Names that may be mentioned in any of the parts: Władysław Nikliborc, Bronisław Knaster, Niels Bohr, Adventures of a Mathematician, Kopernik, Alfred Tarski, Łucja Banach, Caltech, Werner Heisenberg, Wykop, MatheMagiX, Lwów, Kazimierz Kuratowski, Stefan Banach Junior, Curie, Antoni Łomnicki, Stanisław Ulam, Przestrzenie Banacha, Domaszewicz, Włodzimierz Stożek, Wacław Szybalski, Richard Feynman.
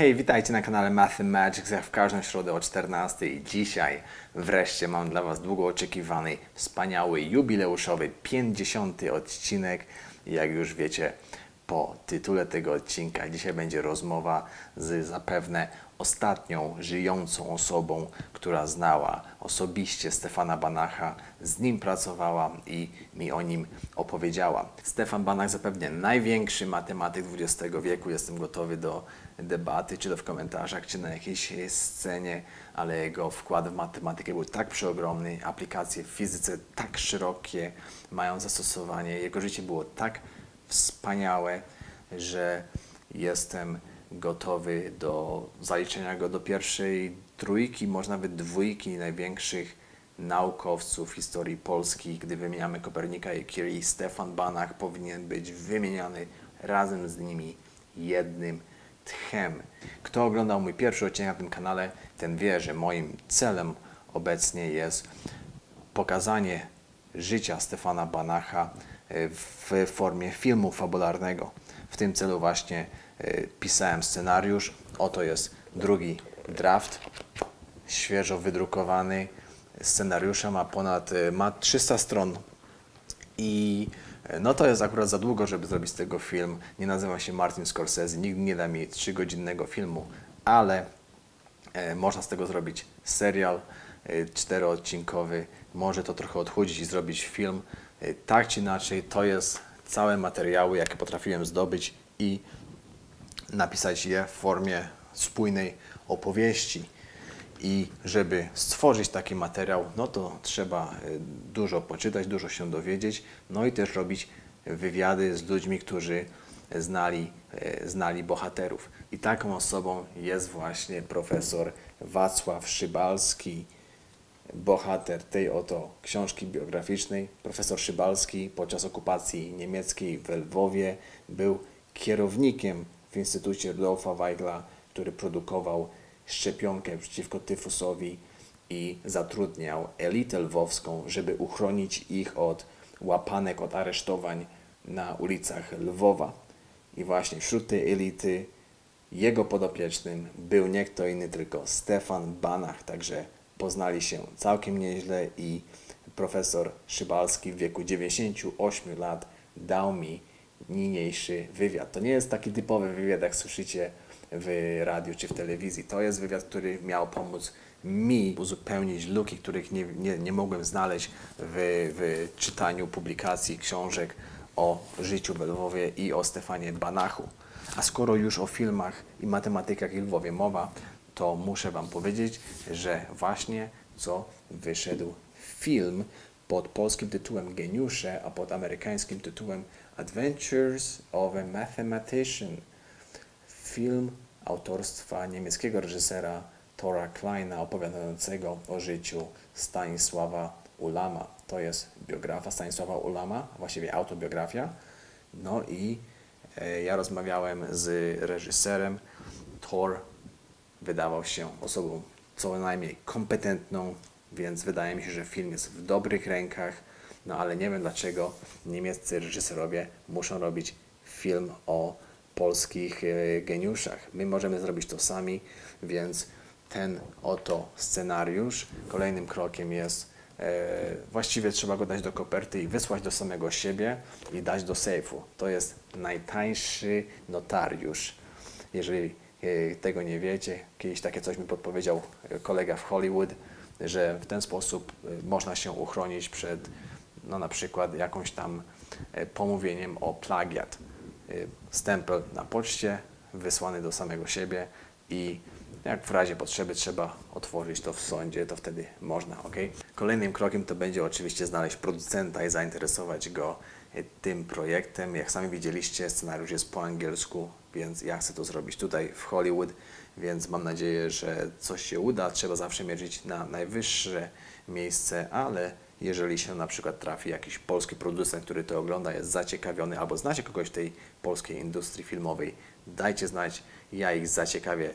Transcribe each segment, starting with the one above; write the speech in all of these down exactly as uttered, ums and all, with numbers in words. Hej, witajcie na kanale MatheMagiX, jak w każdą środę o czternastej i dzisiaj wreszcie mam dla Was długo oczekiwany, wspaniały, jubileuszowy, pięćdziesiąty odcinek. Jak już wiecie po tytule tego odcinka, dzisiaj będzie rozmowa z zapewne ostatnią żyjącą osobą, która znała osobiście Stefana Banacha, z nim pracowała i mi o nim opowiedziała. Stefan Banach zapewne największy matematyk dwudziestego wieku. Jestem gotowy do debaty, czy to w komentarzach, czy na jakiejś scenie, ale jego wkład w matematykę był tak przeogromny, aplikacje w fizyce tak szerokie mają zastosowanie, jego życie było tak wspaniałe, że jestem gotowy do zaliczenia go do pierwszej trójki, może nawet dwójki największych naukowców historii Polski. Gdy wymieniamy Kopernika i Curie, Stefan Banach powinien być wymieniany razem z nimi jednym tchem. Kto oglądał mój pierwszy odcinek na tym kanale, ten wie, że moim celem obecnie jest pokazanie życia Stefana Banacha w formie filmu fabularnego. W tym celu właśnie pisałem scenariusz. Oto jest drugi draft, świeżo wydrukowany. Scenariusza ma ponad ma trzysta stron i no to jest akurat za długo, żeby zrobić z tego film. Nie nazywam się Martin Scorsese, nikt nie da mi trzygodzinnego filmu, ale można z tego zrobić serial czteroodcinkowy. Może to trochę odchudzić i zrobić film. Tak czy inaczej, to jest całe materiały, jakie potrafiłem zdobyć i napisać je w formie spójnej opowieści. I żeby stworzyć taki materiał, no to trzeba dużo poczytać, dużo się dowiedzieć, no i też robić wywiady z ludźmi, którzy znali, znali bohaterów. I taką osobą jest właśnie profesor Wacław Szybalski, bohater tej oto książki biograficznej. Profesor Szybalski podczas okupacji niemieckiej we Lwowie był kierownikiem w Instytucie Rudolfa Weigla, który produkował szczepionkę przeciwko tyfusowi i zatrudniał elitę lwowską, żeby uchronić ich od łapanek, od aresztowań na ulicach Lwowa. I właśnie wśród tej elity jego podopiecznym był nie kto inny, tylko Stefan Banach. Także poznali się całkiem nieźle i profesor Szybalski w wieku dziewięćdziesięciu ośmiu lat dał mi niniejszy wywiad. To nie jest taki typowy wywiad, jak słyszycie w radiu czy w telewizji. To jest wywiad, który miał pomóc mi uzupełnić luki, których nie, nie, nie mogłem znaleźć w, w czytaniu publikacji, książek o życiu w Lwowie i o Stefanie Banachu. A skoro już o filmach i matematykach i Lwowie mowa, to muszę Wam powiedzieć, że właśnie co wyszedł film pod polskim tytułem Geniusze, a pod amerykańskim tytułem Adventures of a Mathematician. Film autorstwa niemieckiego reżysera Thora Kleina opowiadającego o życiu Stanisława Ulama. To jest biografia Stanisława Ulama, właściwie autobiografia. No i e, ja rozmawiałem z reżyserem. Thor wydawał się osobą co najmniej kompetentną, więc wydaje mi się, że film jest w dobrych rękach. No ale nie wiem dlaczego niemieccy reżyserowie muszą robić film o polskich geniuszach. My możemy zrobić to sami, więc ten oto scenariusz kolejnym krokiem jest, e, właściwie trzeba go dać do koperty i wysłać do samego siebie i dać do sejfu. To jest najtańszy notariusz. Jeżeli e, tego nie wiecie, kiedyś takie coś mi podpowiedział kolega w Hollywood, że w ten sposób można się uchronić przed no, na przykład jakąś tam pomówieniem o plagiat. Stempel na poczcie, wysłany do samego siebie i jak w razie potrzeby trzeba otworzyć to w sądzie, to wtedy można, ok? Kolejnym krokiem to będzie oczywiście znaleźć producenta i zainteresować go tym projektem. Jak sami widzieliście, scenariusz jest po angielsku, więc ja chcę to zrobić tutaj w Hollywood, więc mam nadzieję, że coś się uda. Trzeba zawsze mierzyć na najwyższe miejsce, ale jeżeli się na przykład trafi jakiś polski producent, który to ogląda, jest zaciekawiony, albo znacie kogoś w tej polskiej industrii filmowej, dajcie znać, ja ich zaciekawię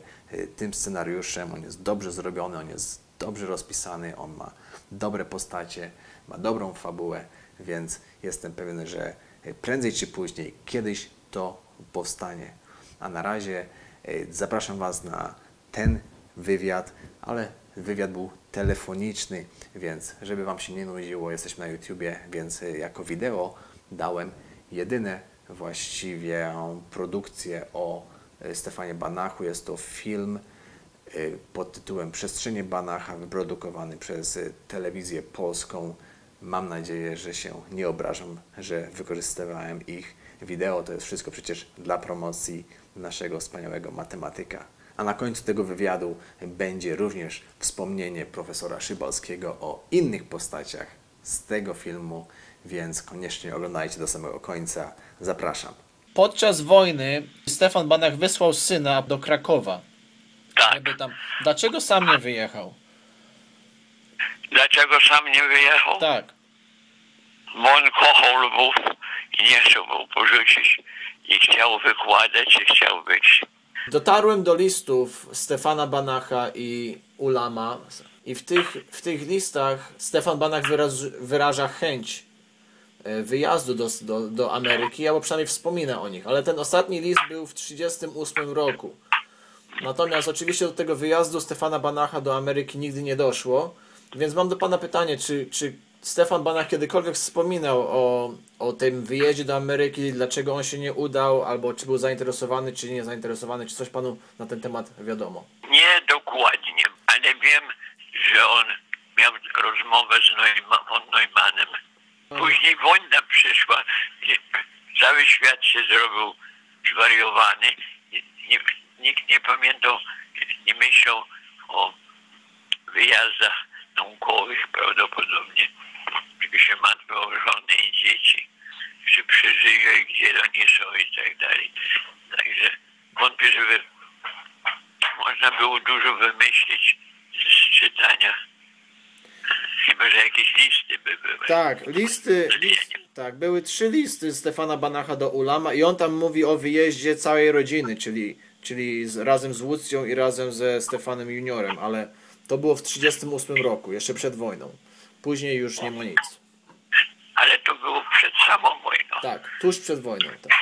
tym scenariuszem. On jest dobrze zrobiony, on jest dobrze rozpisany, on ma dobre postacie, ma dobrą fabułę, więc jestem pewien, że prędzej czy później kiedyś to powstanie. A na razie Zapraszam Was na ten wywiad, ale wywiad był telefoniczny, więc żeby Wam się nie nudziło, jesteśmy na YouTubie, więc jako wideo dałem jedyne właściwie produkcję o Stefanie Banachu. Jest to film pod tytułem Przestrzenie Banacha, wyprodukowany przez Telewizję Polską. Mam nadzieję, że się nie obrażam, że wykorzystywałem ich wideo. To jest wszystko przecież dla promocji naszego wspaniałego matematyka. A na końcu tego wywiadu będzie również wspomnienie profesora Szybalskiego o innych postaciach z tego filmu, więc koniecznie oglądajcie do samego końca. Zapraszam. Podczas wojny Stefan Banach wysłał syna do Krakowa. Tak. Tam. Dlaczego sam nie wyjechał? Dlaczego sam nie wyjechał? Tak. Bo on kochał Lwów i nie chciał go porzucić. I chciał wykładać, i chciał być. Dotarłem do listów Stefana Banacha i Ulama. I w tych, w tych listach Stefan Banach wyraż, wyraża chęć wyjazdu do, do, do Ameryki, albo przynajmniej wspomina o nich. Ale ten ostatni list był w tysiąc dziewięćset trzydziestym ósmym roku. Natomiast oczywiście do tego wyjazdu Stefana Banacha do Ameryki nigdy nie doszło. Więc mam do Pana pytanie, czy, czy Stefan Banach kiedykolwiek wspominał o, o tym wyjeździe do Ameryki, dlaczego on się nie udał, albo czy był zainteresowany, czy nie zainteresowany, czy coś Panu na ten temat wiadomo? Nie dokładnie, ale wiem, że on miał rozmowę z Neumann, von Neumannem. Później wojna przyszła, cały świat się zrobił zwariowany, nikt nie pamiętał, nie myślał o wyjazdach naukowych prawdopodobnie, żeby się matką żony i dzieci, czy przeżyją i gdzie oni są i tak dalej. Także wątpię, żeby można było dużo wymyślić z czytania. Chyba, że jakieś listy by były. Tak, listy, list, tak, były trzy listy Stefana Banacha do Ulama i on tam mówi o wyjeździe całej rodziny, czyli, czyli z, razem z Łucją i razem ze Stefanem Juniorem, ale to było w tysiąc dziewięćset trzydziestym ósmym roku, jeszcze przed wojną. Później już nie ma nic. Ale to było przed samą wojną. Tak, tuż przed wojną. Tak.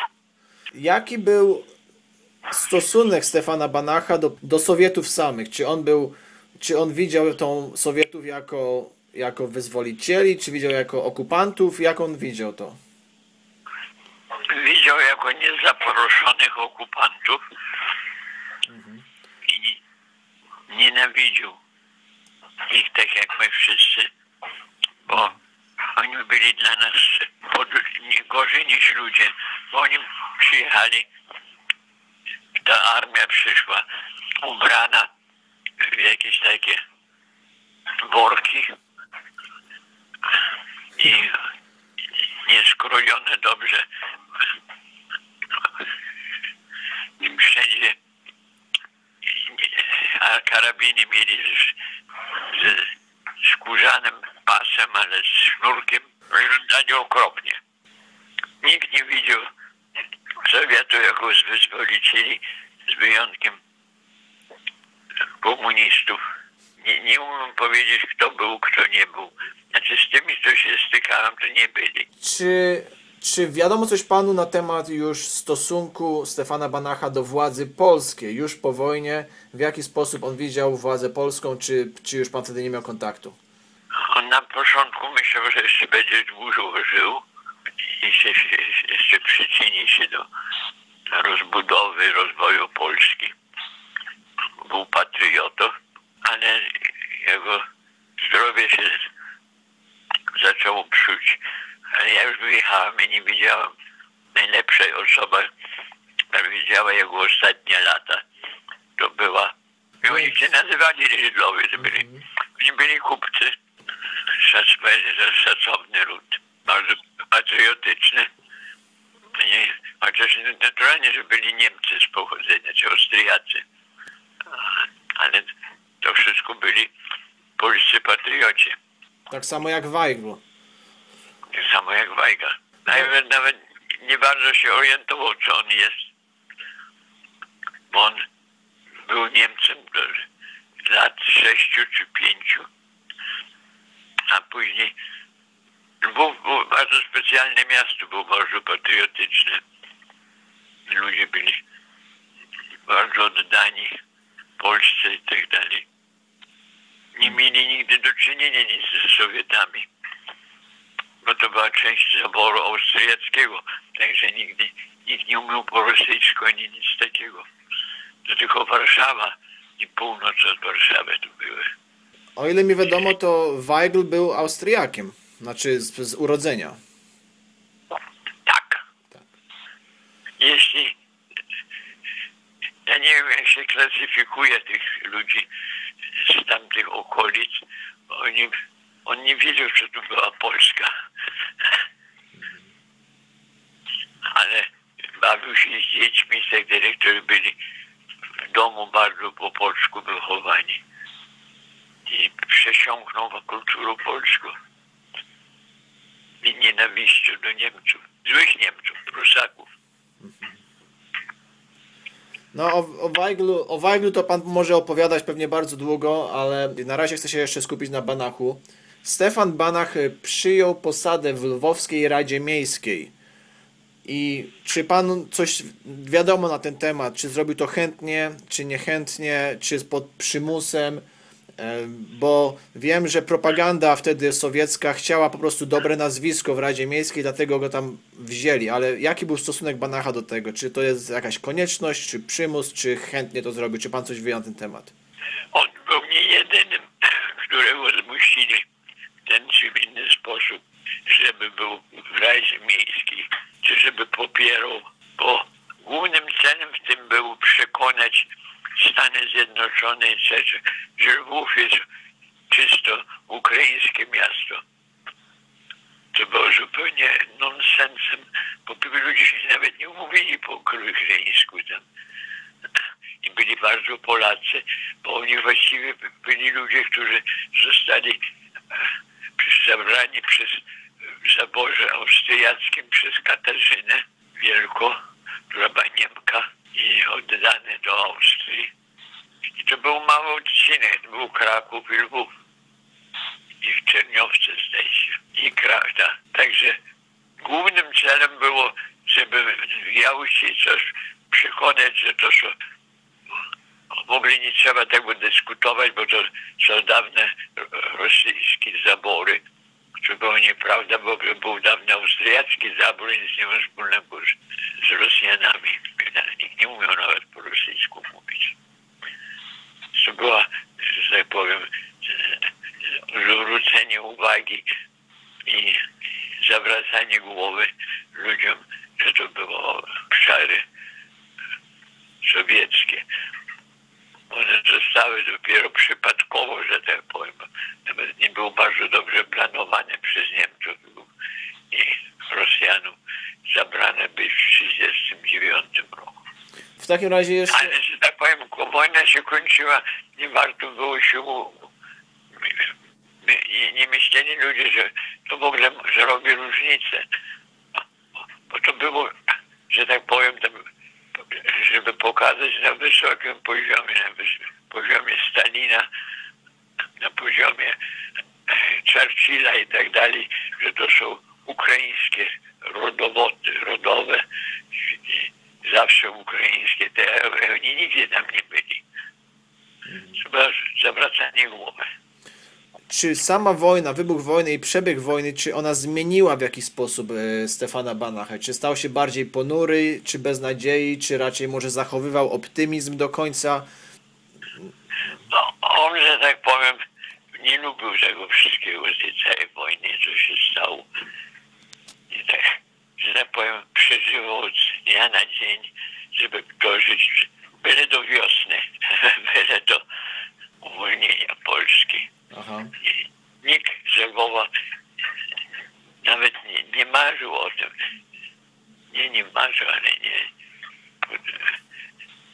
Jaki był stosunek Stefana Banacha do, do Sowietów samych? Czy on był, czy on widział tą Sowietów jako, jako wyzwolicieli, czy widział jako okupantów? Jak on widział to? Widział jako niezaproszonych okupantów. Mhm. I nienawidził ich tak jak my wszyscy, bo oni byli dla nas pod, nie, gorzej niż ludzie, bo oni przyjechali, ta armia przyszła ubrana w jakieś takie worki i nieskrojone dobrze i wszędzie. A karabiny mieli z, z skórzanym pasem, ale z sznurkiem. Wyglądali okropnie. Nikt nie widział Sowietów jako wyzwolicieli, z wyjątkiem komunistów. Nie, nie umiem powiedzieć, kto był, kto nie był. Znaczy z tymi, co się stykałem, to nie byli. Czy, czy wiadomo coś Panu na temat już stosunku Stefana Banacha do władzy polskiej już po wojnie? W jaki sposób on widział władzę polską? Czy, czy już Pan wtedy nie miał kontaktu? On na początku myślał, że jeszcze będzie dłużej żył i się, jeszcze przyczyni się do rozbudowy, rozwoju Polski. Był patriotą, ale jego zdrowie się zaczęło psuć. Ale ja już wyjechałem i nie widziałem najlepszej osoby, która widziała jego ostatnie lata. To była... I oni się nazywali Żydlowie, to byli, oni byli kupcy. Szacowny lud, bardzo patriotyczny. I, chociaż naturalnie, że byli Niemcy z pochodzenia, czy Austriacy. Ale to wszystko byli polscy patrioci. Tak samo jak Weigl. Tak samo jak Weigl. Nawet, nawet nie bardzo się orientował, co on jest. Bo on był Niemcem do lat sześciu czy pięciu. A później Lwów było bardzo specjalne miasto, było bardzo patriotyczne. Ludzie byli bardzo oddani Polsce i tak dalej. Nie mieli nigdy do czynienia nic z Sowietami, bo to była część zaboru austriackiego, także nigdy nikt nie umiał po rosyjsku ani nic takiego. To tylko Warszawa i północ od Warszawy tu były. O ile mi wiadomo, to Weigl był Austriakiem, znaczy z, z urodzenia. Tak. tak. Jeśli... Ja nie wiem, jak się klasyfikuje tych ludzi z tamtych okolic. Oni, on nie wiedział, że tu była Polska. Ale bawił się z dziećmi, z tych dyrektorów byli w domu bardzo po polsku wychowani. I przesiąknął kulturę polską. I nienawiścią do Niemców, złych Niemców, Prusaków. No o, o, Weiglu, o Weiglu to pan może opowiadać pewnie bardzo długo, ale na razie chcę się jeszcze skupić na Banachu. Stefan Banach przyjął posadę w Lwowskiej Radzie Miejskiej. I czy panu coś wiadomo na ten temat? Czy zrobił to chętnie, czy niechętnie, czy pod przymusem? Bo wiem, że propaganda wtedy sowiecka chciała po prostu dobre nazwisko w Radzie Miejskiej, dlatego go tam wzięli, ale jaki był stosunek Banacha do tego? Czy to jest jakaś konieczność, czy przymus, czy chętnie to zrobił? Czy pan coś wie na ten temat? On był nie jedynym, którego zmusili w ten czy inny sposób, żeby był w Radzie Miejskiej, czy żeby popierał, bo głównym celem w tym było przekonać Stany Zjednoczone i Czechy, że Lwów jest czysto ukraińskie miasto. To było zupełnie nonsensem, bo ludzie się nawet nie umówili po ukraińsku tam. I byli bardzo Polacy, bo oni właściwie byli ludzie, którzy zostali zabrani przez w zaborze austriackim przez Katarzynę Wielką, która była Niemka, i oddany do Austrii. I to był mały odcinek, to był Kraków i Lwów. I w Czerniowce zdaje się. I Krakta. Także głównym celem było, żeby wiało się coś przekonać, że to są... W ogóle nie trzeba tego dyskutować, bo to są dawne rosyjskie zabory. To było nieprawda, bo był dawno austriacki zabór i nic nie ma wspólnego z Rosjanami. Nikt nie umiał nawet po rosyjsku mówić. To była, że tak powiem, zwrócenie uwagi i zawracanie głowy ludziom, że to było obszary sowieckie. One zostały dopiero przypadkowo, że tak powiem, nawet nie były bardzo dobrze planowane przez Niemców i Rosjanów. Zabrane być w tysiąc dziewięćset trzydziestym dziewiątym roku. W takim razie jeszcze... Ale, że tak powiem, wojna się kończyła, nie warto było się... Nie, nie myśleli ludzie, że to w ogóle zrobi różnicę. Bo to było, że tak powiem, tam, żeby pokazać na wysokim poziomie, na wys- poziomie Stalina, na poziomie Churchilla i tak dalej, że to są ukraińskie rodowoty, rodowe, i zawsze ukraińskie. Te, oni nigdzie tam nie byli. Trzeba zawracanie głowy. Czy sama wojna, wybuch wojny i przebieg wojny, czy ona zmieniła w jakiś sposób e, Stefana Banacha? Czy stał się bardziej ponury, czy bez nadziei, czy raczej może zachowywał optymizm do końca? No, on, że tak powiem, nie lubił tego wszystkiego z tej całej wojny, co się stało. I tak, że tak powiem, przeżywał od dnia na dzień, żeby dożyć byle do wiosny, byle do uwolnienia Polski. Aha. Nikt z Lwowa nawet nie, nie marzył o tym. Nie, nie marzył, ale nie.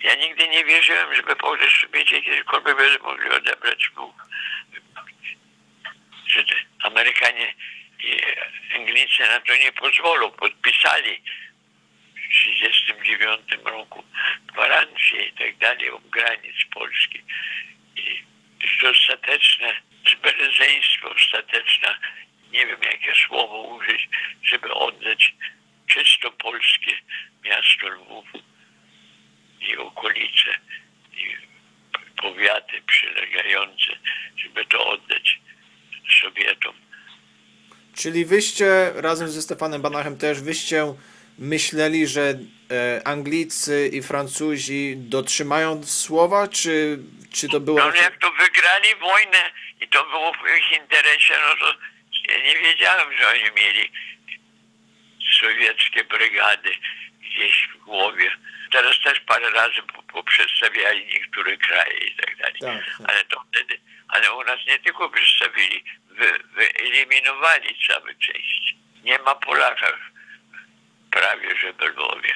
Ja nigdy nie wierzyłem, żeby Polsce wiecie, kiedykolwiek będą mogli odebrać Bóg. Że Amerykanie i Anglicy na to nie pozwolą. Podpisali w tysiąc dziewięćset trzydziestym dziewiątym roku gwarancje i tak dalej o granic Polski. I to ostateczne zberezeństwo, ostateczne, nie wiem jakie słowo użyć, żeby oddać czysto polskie miasto Lwów i okolice. powiaty przylegające, żeby to oddać Sowietom. Czyli wyście razem ze Stefanem Banachem też wyście myśleli, że Anglicy i Francuzi dotrzymają słowa, czy, czy to było... No jak to wygrali wojnę i to było w ich interesie, no to ja nie wiedziałem, że oni mieli sowieckie brygady gdzieś w głowie. Teraz też parę razy poprzedstawiali niektóre kraje i tak dalej. Tak, tak. Ale to wtedy, ale u nas nie tylko przedstawili, wy, wyeliminowali całe części. Nie ma Polaka prawie, że w Lwowie.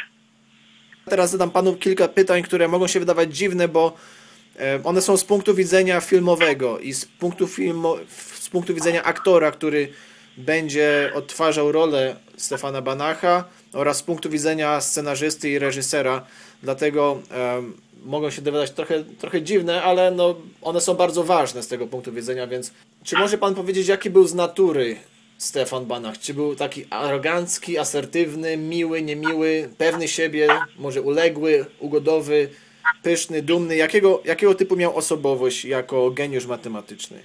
Teraz zadam panu kilka pytań, które mogą się wydawać dziwne, bo one są z punktu widzenia filmowego i z punktu, filmo, z punktu widzenia aktora, który będzie odtwarzał rolę Stefana Banacha, oraz z punktu widzenia scenarzysty i reżysera. Dlatego um, mogą się wydawać trochę, trochę dziwne, ale no, one są bardzo ważne z tego punktu widzenia, więc czy może pan powiedzieć, jaki był z natury Stefan Banach? Czy był taki arogancki, asertywny, miły, niemiły, pewny siebie, może uległy, ugodowy, pyszny, dumny? Jakiego, jakiego typu miał osobowość jako geniusz matematyczny?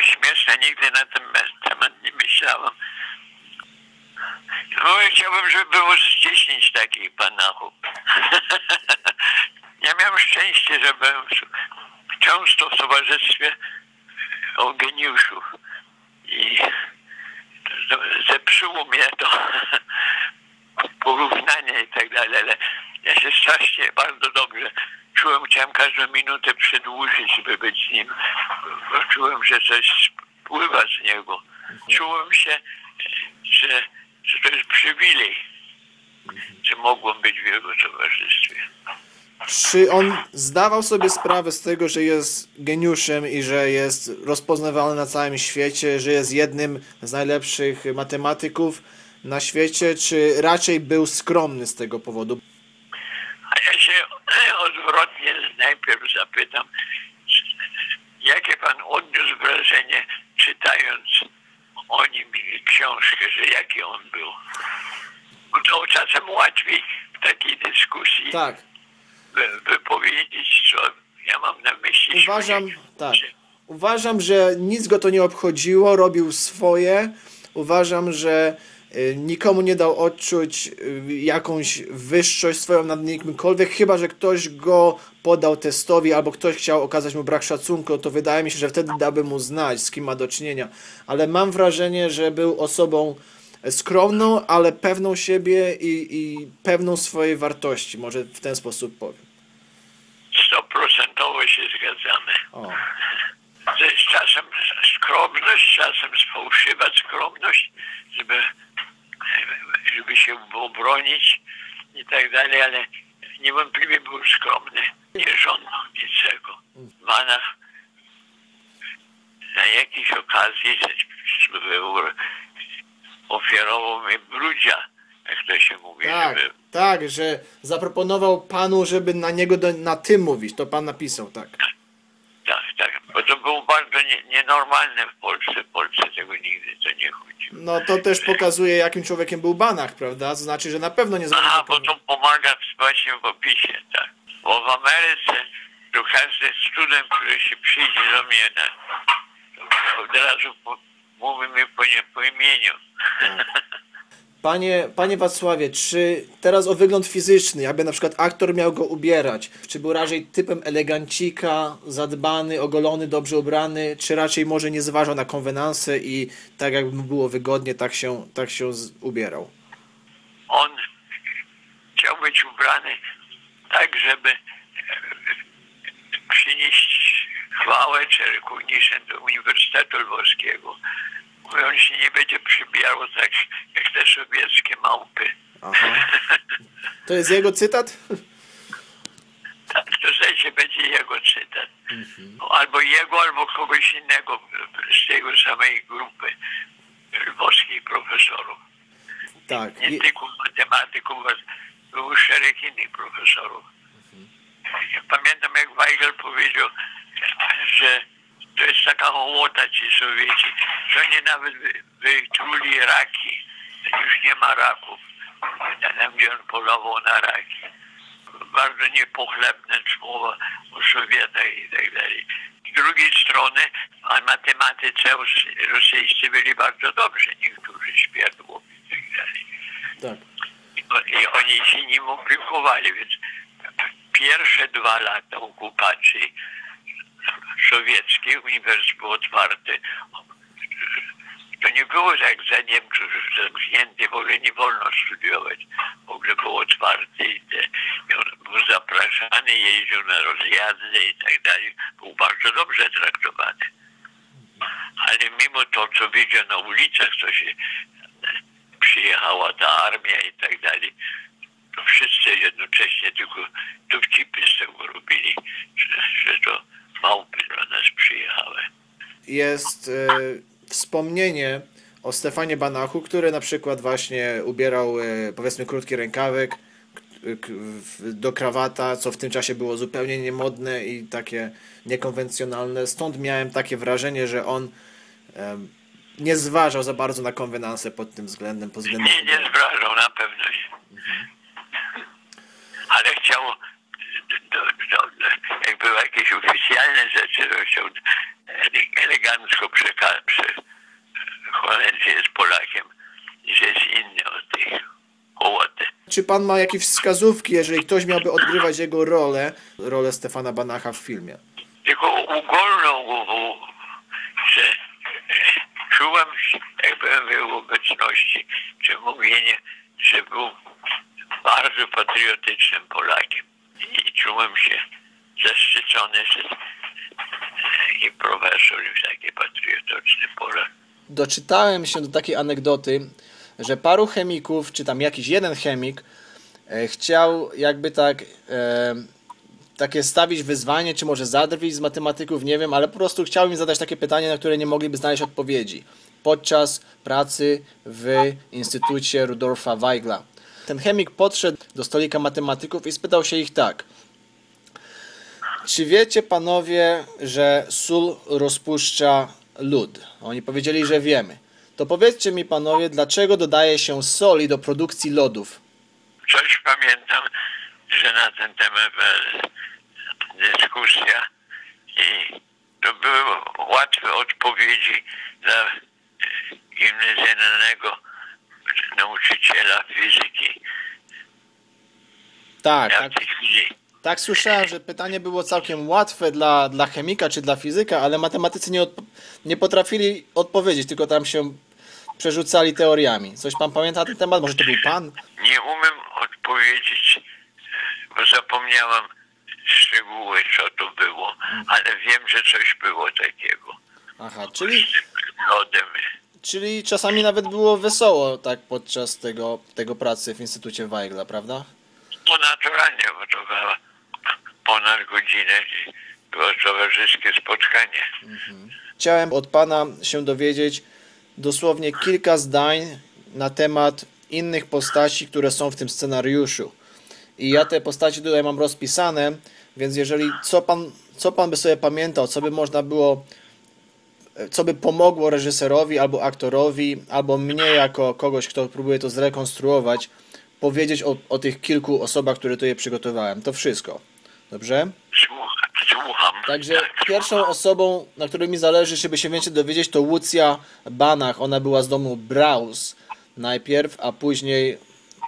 Śmieszne, nigdy na ten temat nie myślałem. No, chciałbym, żeby było z dziesięć takich Banachów. Ja miałem szczęście, że byłem często w towarzystwie o geniuszów i zepsuło mnie to porównanie i tak dalej, ale ja się strasznie bardzo dobrze czułem, chciałem każdą minutę przedłużyć, żeby być z nim, bo czułem, że coś spływa z niego. Czułem się, że, że to jest przywilej, że mogłem być w jego towarzystwie. Czy on zdawał sobie sprawę z tego, że jest geniuszem i że jest rozpoznawalny na całym świecie, że jest jednym z najlepszych matematyków na świecie, czy raczej był skromny z tego powodu? A ja się odwrotnie najpierw zapytam, jakie pan odniósł wrażenie, czytając o nim książkę, że jaki on był? Bo to czasem łatwiej w takiej dyskusji. Tak. Wypowiedzieć, co ja mam na myśli. Uważam, tak. Uważam, że nic go to nie obchodziło, robił swoje. Uważam, że y, nikomu nie dał odczuć y, jakąś wyższość swoją nad kimkolwiek, chyba że ktoś go podał testowi albo ktoś chciał okazać mu brak szacunku, to wydaje mi się, że wtedy dałby mu znać, z kim ma do czynienia. Ale mam wrażenie, że był osobą skromną, ale pewną siebie i, i pewną swojej wartości. Może w ten sposób powiem. Stoprocentowo się zgadzamy. O. Czasem skromność, czasem sfałszywa skromność, żeby, żeby się obronić i tak dalej, ale niewątpliwie był skromny. Nie żądał niczego. Banach na jakiejś okazji był ofiarował mi brudzia, jak to się mówi. Tak, żeby... tak, że zaproponował panu, żeby na niego, do, na ty mówić, to pan napisał, tak. Tak, tak, bo to było bardzo nie, nienormalne w Polsce, w Polsce tego nigdy to nie chodziło. No to też pokazuje, jakim człowiekiem był Banach, prawda? To znaczy, że na pewno nie... Aha, bo to pomaga właśnie w opisie, tak. Bo w Ameryce to każdy student, który się przyjdzie do mnie, na, to od razu po, mówi mi po, nie, po imieniu. Panie, panie Wacławie, czy teraz o wygląd fizyczny, jakby na przykład aktor miał go ubierać, czy był raczej typem elegancika, zadbany, ogolony, dobrze ubrany, czy raczej może nie zważał na konwenanse i tak jakby mu było wygodnie, tak się, tak się ubierał? On chciał być ubrany tak, żeby przynieść chwałę czy kuniszę do Uniwersytetu Lwowskiego. On się nie będzie przybierał tak jak te sowieckie małpy. Aha. To jest jego cytat? Tak, to zresztą będzie jego cytat. Mhm. Albo jego, albo kogoś innego z tego samej grupy lwowskich profesorów. Tak. Nie tylko matematyków, był szereg innych profesorów. Mhm. Ja pamiętam, jak Weigl powiedział, że to jest taka hołota ci Sowieci, że oni nawet wytruli raki. Już nie ma raków. Tam, gdzie on polował na raki. Bardzo niepochlebny człowiek. było u Sowietach i tak dalej. Z drugiej strony matematycy rosyjscy byli bardzo dobrzy, niektórzy światło i tak dalej. Tak. I, I oni się nim opiekowali, więc pierwsze dwa lata okupacji sowieckiej uniwersytet był otwarty. To nie było jak za Niemców, że zamknięty, w ogóle nie wolno studiować. W ogóle był otwarty i, te, i on był zapraszany, jeździł na rozjazdy i tak dalej. Był bardzo dobrze traktowany. Ale mimo to, co widział na ulicach, co się przyjechała ta armia i tak dalej, to wszyscy jednocześnie tylko dowcipy z tego robili, że, że to małpy do nas przyjechały. Jest... Y wspomnienie o Stefanie Banachu, który na przykład właśnie ubierał powiedzmy krótki rękawek do krawata, co w tym czasie było zupełnie niemodne i takie niekonwencjonalne. Stąd miałem takie wrażenie, że on nie zważał za bardzo na konwenanse pod tym względem. Pod względem nie, nie zważał na pewno. Ale chciał, do, do, jak były jakieś oficjalne rzeczy, to chciał elegancko przekazać, że Holender jest Polakiem i że jest inny od tych hołotę. Czy pan ma jakieś wskazówki, jeżeli ktoś miałby odgrywać jego rolę, rolę Stefana Banacha w filmie? Tylko ugolną głową, że czułam, jak byłem w jego obecności, czy mówienie, że był bardzo patriotycznym Polakiem i czułem się zaszczycony, że i profesor już taki patriotyczny Polak. Doczytałem się do takiej anegdoty, że paru chemików, czy tam jakiś jeden chemik e, chciał jakby tak e, takie stawić wyzwanie, czy może zadrwić z matematyków, nie wiem, ale po prostu chciał im zadać takie pytanie, na które nie mogliby znaleźć odpowiedzi podczas pracy w Instytucie Rudolfa Weigla. Ten chemik podszedł do stolika matematyków i spytał się ich tak: czy wiecie panowie, że sól rozpuszcza lód? Oni powiedzieli, że wiemy. To powiedzcie mi panowie, dlaczego dodaje się soli do produkcji lodów? Coś pamiętam, że na ten temat dyskusja i to były łatwe odpowiedzi dla gimnazjalnego nauczyciela fizyki. Tak, ja tak. Tak, słyszałem, że pytanie było całkiem łatwe dla, dla chemika czy dla fizyka, ale matematycy nie, odp nie potrafili odpowiedzieć, tylko tam się przerzucali teoriami. Coś pan pamięta na ten temat? Może to był pan? Nie umiem odpowiedzieć, bo zapomniałam szczegóły, co to było, ale wiem, że coś było takiego. Aha, czyli... lodem. Czyli czasami nawet było wesoło tak podczas tego, tego pracy w Instytucie Weigla, prawda? No naturalnie, bo to była ponad godzinę i było towarzyskie spotkanie. Mhm. Chciałem od pana się dowiedzieć dosłownie kilka zdań na temat innych postaci, które są w tym scenariuszu. I ja te postaci tutaj mam rozpisane, więc jeżeli co pan, co pan by sobie pamiętał, co by można było, co by pomogło reżyserowi albo aktorowi, albo mnie jako kogoś, kto próbuje to zrekonstruować, powiedzieć o, o tych kilku osobach, które tu je przygotowałem. To wszystko. Dobrze? Słucham. Także pierwszą osobą, na której mi zależy, żeby się więcej dowiedzieć, to Łucja Banach. Ona była z domu Braus najpierw, a później,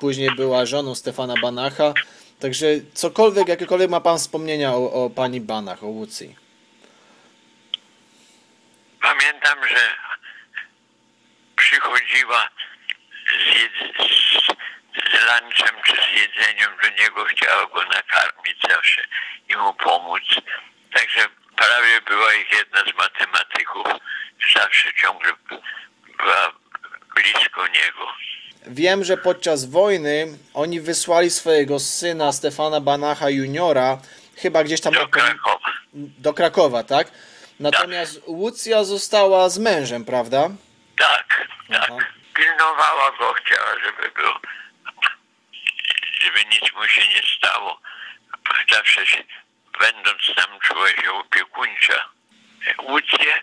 później była żoną Stefana Banacha. Także cokolwiek, jakiekolwiek ma pan wspomnienia o, o pani Banach, o Łucji. Pamiętam, że przychodziła z jedz... z lunchem czy z jedzeniem do niego, chciała go nakarmić zawsze i mu pomóc. Także prawie była ich jedna z matematyków. Zawsze ciągle była blisko niego. Wiem, że podczas wojny oni wysłali swojego syna Stefana Banacha Juniora chyba gdzieś tam do Krakowa. Do Krakowa, tak? Natomiast tak. Łucja została z mężem, prawda? Tak, tak. Aha. Pilnowała go, chciała, żeby był, żeby nic mu się nie stało. Zawsze się, będąc tam, czuła się opiekuńcza. Łucję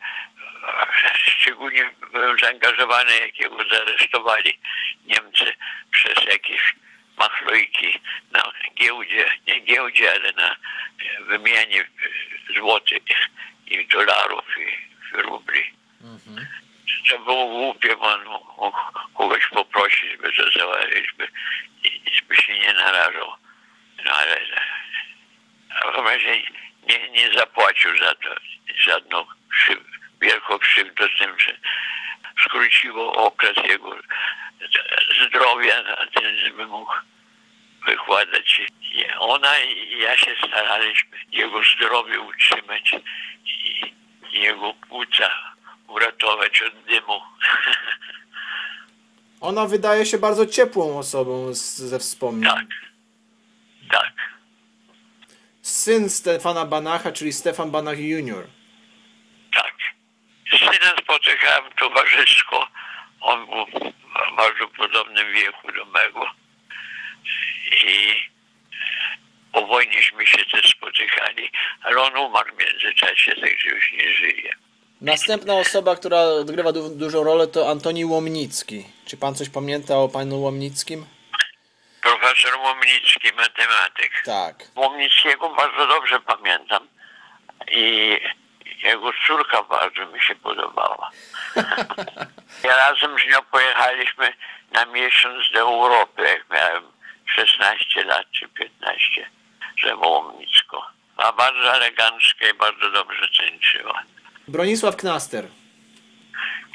szczególnie byłem zaangażowany, jak jego zaresztowali Niemcy przez jakieś machlojki na giełdzie, nie giełdzie, ale na wymianie złotych i dolarów i rubli. Mm-hmm. To było głupie, bo on mógł kogoś poprosić, by to załatwić, by, by się nie narażał. No ale nie, nie zapłacił za to żadną krzyw, wielką krzywdę, z tym, że skróciło okres jego zdrowia, a ten, żeby mógł wykładać. Ona i ja się staraliśmy jego zdrowie utrzymać i jego płuca uratować od dymu. Ona wydaje się bardzo ciepłą osobą z, ze wspomnień. Tak, tak. Syn Stefana Banacha, czyli Stefan Banach Junior. Tak. Syna spotykałem towarzysko. On był w bardzo podobnym wieku do mego. I po wojnieśmy się też spotykali, ale on umarł w międzyczasie, także już nie żyje. Następna osoba, która odgrywa du dużą rolę, to Antoni Łomnicki. Czy pan coś pamięta o panu Łomnickim? Profesor Łomnicki, matematyk. Tak. Łomnickiego bardzo dobrze pamiętam i jego córka bardzo mi się podobała. Razem z nią pojechaliśmy na miesiąc do Europy, jak miałem szesnaście lat czy piętnaście, że Łomnicko. A bardzo eleganckie i bardzo dobrze tańczyła. Bronisław Knaster.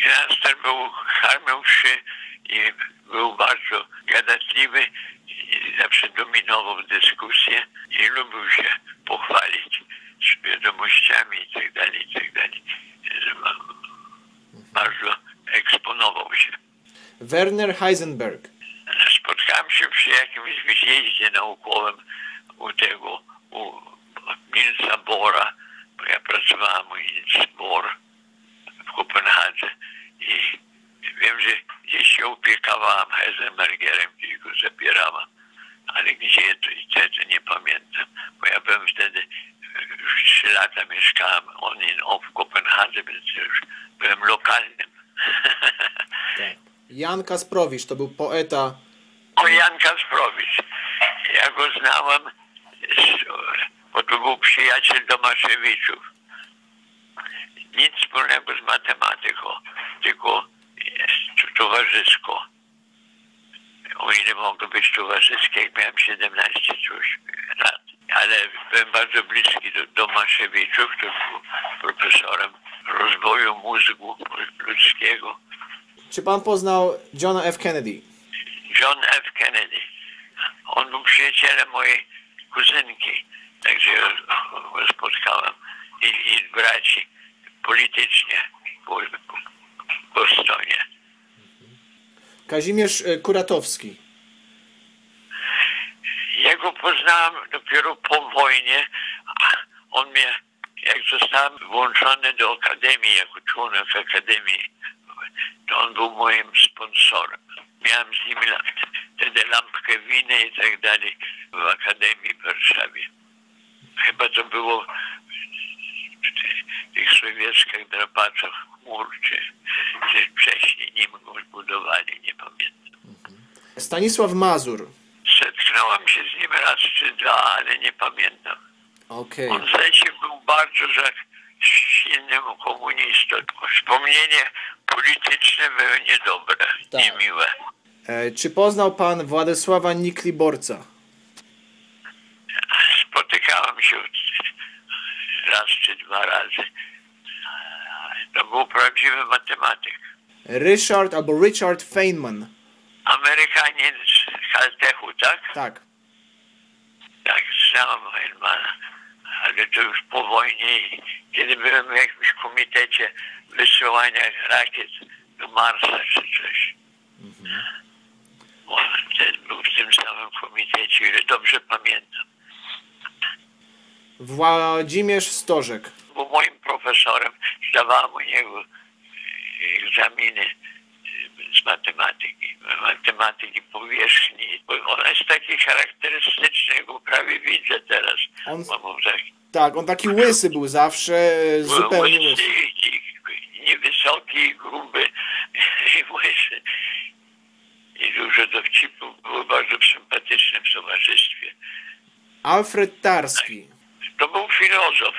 Knaster był, karmił się i był bardzo gadatliwy i zawsze dominował dyskusję i lubił się pochwalić z wiadomościami itd. itd. Bardzo eksponował się. Werner Heisenberg. Spotkałem się przy jakimś wyjeździe naukowym u tego, u Nielsa Bohra, bo ja pracowałem u Niels Bohr w Kopenhadze i wiem, że gdzieś się opiekowałem Heisenbergiem, gdzieś go zabierałem, ale gdzie to i to nie pamiętam, bo ja byłem wtedy, już trzy lata mieszkałem on i on w Kopenhadze, więc już byłem lokalnym. Tak. Jan Kasprowicz, to był poeta. O, Jan Kasprowicz. Ja go znałem, bo to był przyjaciel Domaszewiczów. Nic wspólnego z matematyką, tylko towarzysko. O ile mogło być towarzyskie, jak miałem siedemnaście lat. Ale byłem bardzo bliski do Domaszewiczów, który był profesorem rozwoju mózgu ludzkiego. Czy pan poznał Johna F. Kennedy? John F. Kennedy. On był przyjacielem mojej kuzynki, także go spotkałem i, i braci politycznie w Bostonie. Kazimierz Kuratowski. Ja go poznałem dopiero po wojnie. On mnie, jak zostałem włączony do akademii, jako członek akademii, to on był moim sponsorem. Miałem z nim wtedy lampkę winy i tak dalej w Akademii w Warszawie. Chyba to było w tych sowieckich drapaczach chmur, czy, czy wcześniej nim go zbudowali, nie pamiętam. Stanisław Mazur. Zetknąłem się z nim raz czy dwa, ale nie pamiętam. Okay. On zresztą był bardzo silnym komunistą. Wspomnienie polityczne były niedobre, tak. Niemiłe. E, czy poznał pan Władysława Nikliborca? Spotykałem się raz czy dwa razy. To był prawdziwy matematyk. Richard albo Richard Feynman. Amerykanin z Caltechu, tak? Tak. Tak, znam Feynmana. Ale to już po wojnie, kiedy byłem w jakimś komitecie wysyłania rakiet do Marsa czy coś. Mhm. On ten był w tym samym komitecie, ile dobrze pamiętam. Włodzimierz Stożek. Był moim profesorem, zdawałem u niego egzaminy z matematyki, matematyki powierzchni. On jest taki charakterystyczny, go prawie widzę teraz. On, taki, tak, on taki łysy był zawsze, był zupełnie łysy. Niewysoki, gruby i łysy. I dużo dowcipów, był bardzo sympatyczny w towarzystwie. Alfred Tarski. To był filozof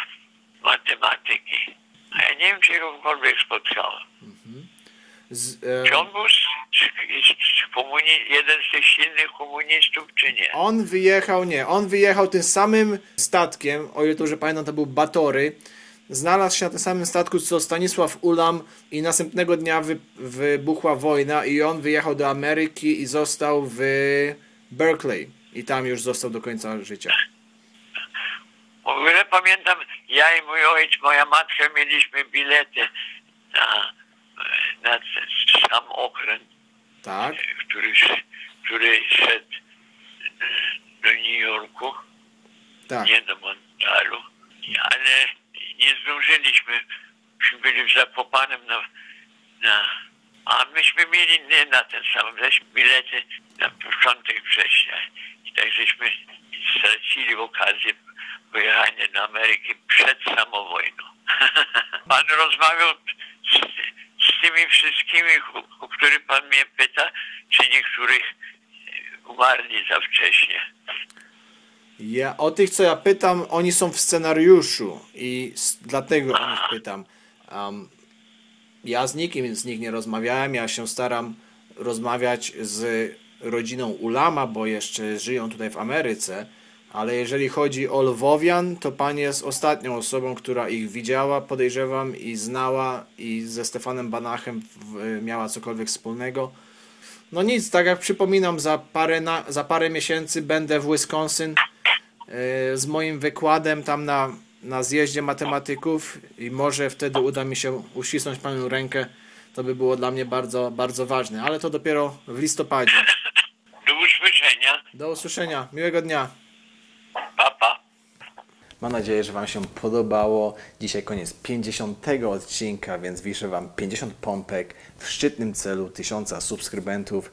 matematyki, a ja nie wiem, czy kogokolwiek spotkałem. Mhm. Z, e... Czy on był z, z, z komuni- jeden z tych silnych komunistów, czy nie? On wyjechał, nie, on wyjechał tym samym statkiem, o ile to już pamiętam, to był Batory. Znalazł się na tym samym statku co Stanisław Ulam i następnego dnia wy, wybuchła wojna i on wyjechał do Ameryki i został w Berkeley i tam już został do końca życia. W ogóle pamiętam, ja i mój ojciec, moja matka mieliśmy bilety na, na sam okręt, tak? który, który szedł do New Yorku, tak. Nie do Montrealu, ale nie zdążyliśmy, myśmy byli w Zapopanem na, na, a myśmy mieli nie na ten sam bilety na początek września i tak żeśmy stracili okazję pojechania do Ameryki przed samą wojną. Pan rozmawiał z, z tymi wszystkimi, o, o których pan mnie pyta, czy niektórych umarli za wcześnie. Ja, o tych, co ja pytam, oni są w scenariuszu i dlatego o nich pytam. Um, ja z nikim z nich nie rozmawiałem, ja się staram rozmawiać z rodziną Ulama, bo jeszcze żyją tutaj w Ameryce, ale jeżeli chodzi o Lwowian, to pani jest ostatnią osobą, która ich widziała, podejrzewam, i znała, i ze Stefanem Banachem w, miała cokolwiek wspólnego. No nic, tak jak przypominam, za parę, na, za parę miesięcy będę w Wisconsin z moim wykładem tam na, na zjeździe matematyków i może wtedy uda mi się uścisnąć panu rękę. To by było dla mnie bardzo, bardzo ważne, ale to dopiero w listopadzie. Do usłyszenia. Do usłyszenia. Miłego dnia. Pa, pa. Mam nadzieję, że wam się podobało. Dzisiaj koniec pięćdziesiątego odcinka, więc wiszę wam pięćdziesiąt pompek w szczytnym celu tysiąca subskrybentów.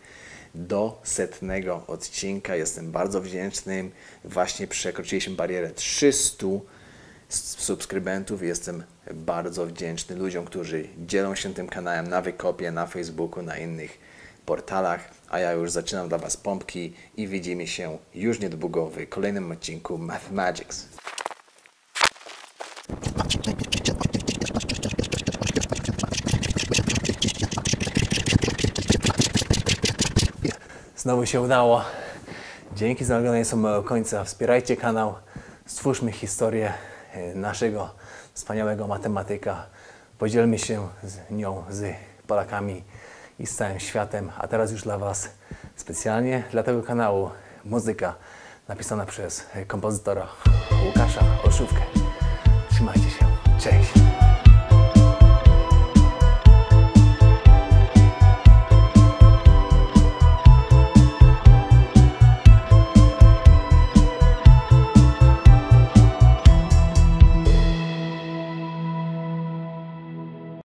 Do setnego odcinka. Jestem bardzo wdzięczny. Właśnie przekroczyliśmy barierę trzystu subskrybentów. Jestem bardzo wdzięczny ludziom, którzy dzielą się tym kanałem na Wykopie, na Facebooku, na innych portalach. A ja już zaczynam dla was pompki i widzimy się już niedługo w kolejnym odcinku MatheMagiX. Znowu się udało. Dzięki za oglądanie samego końca. Wspierajcie kanał. Stwórzmy historię naszego wspaniałego matematyka. Podzielmy się z nią z Polakami i z całym światem. A teraz już dla was specjalnie dla tego kanału muzyka napisana przez kompozytora Łukasza Olszówkę.